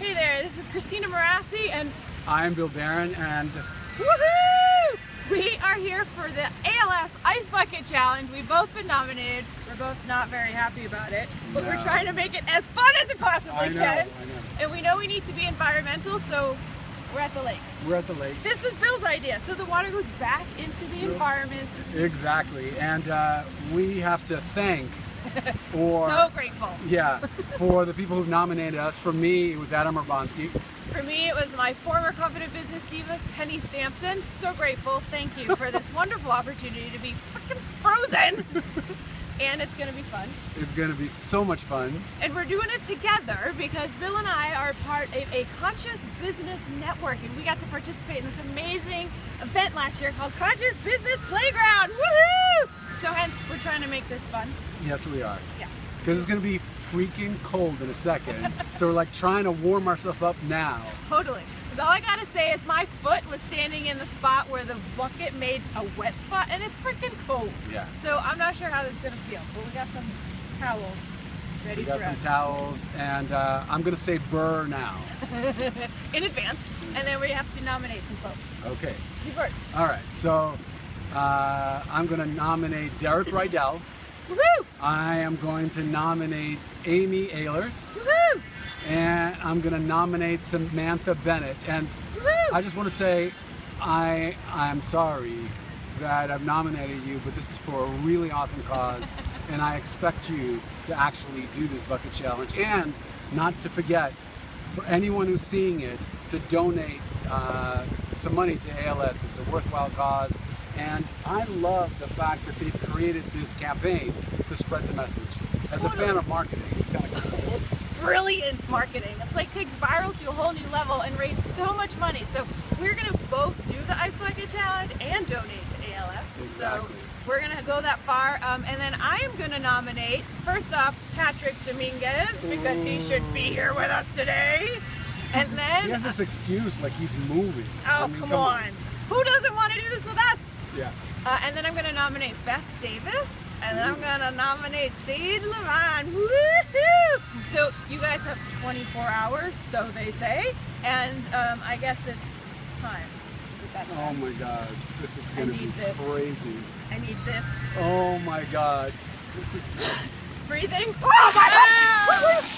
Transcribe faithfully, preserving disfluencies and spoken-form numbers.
Hey there, this is Christina Morassi and I'm Bill Barron and woohoo! We are here for the A L S Ice Bucket Challenge. We've both been nominated. We're both not very happy about it, but no. We're trying to make it as fun as it possibly I know, can. I know. And we know we need to be environmental, so we're at the lake. We're at the lake. This was Bill's idea, so the water goes back into the True. environment. Exactly, and uh, we have to thank Or, so grateful. Yeah, for the people who nominated us. For me, it was Adam Urbanski. For me, it was my former Confident Business Diva, Penny Sampson. So grateful. Thank you for this wonderful opportunity to be fucking frozen. And it's going to be fun. It's going to be so much fun. And we're doing it together because Bill and I are part of a Conscious Business Network. And we got to participate in this amazing event last year called Conscious Business Playground. Woohoo! So hence, we're trying to make this fun. Yes, we are. Yeah. Because it's going to be freaking cold in a second. So we're like trying to warm ourselves up now. Totally. Because all I got to say is my foot was standing in the spot where the bucket made a wet spot and it's freaking cold. Yeah. So I'm not sure how this is going to feel. But we got some towels ready for us. We got some towels and uh, I'm going to say burr now. In advance. And then we have to nominate some folks. Okay. You first. All right. So uh, I'm going to nominate Derek Rydell. Woohoo! I am going to nominate Amy Ayers. Woohoo! And I'm going to nominate Samantha Bennett. And Woohoo! I just want to say, I I'm sorry that I've nominated you, but this is for a really awesome cause, and I expect you to actually do this bucket challenge. And not to forget, for anyone who's seeing it, to donate uh, some money to A L S. It's a worthwhile cause. And I love the fact that they've created this campaign to spread the message. As a fan of marketing, it's kind of cool. It's brilliant marketing. It's like takes viral to a whole new level and raised so much money. So we're going to both do the Ice Bucket Challenge and donate to A L S. Exactly. So we're going to go that far. Um, and then I am going to nominate, first off, Patrick Dominguez, because he should be here with us today. And then... He has this excuse like he's moving. Oh, I mean, come, come on. on. Who doesn't want to do this with us? Yeah. Uh, and then I'm going to nominate Beth Davis, and then I'm going to nominate Seed Lerman. Woohoo! So you guys have twenty-four hours, so they say, and um, I guess it's time. That oh my God, this is going to be this. crazy. I need this. Oh my God, this is breathing. Oh my God!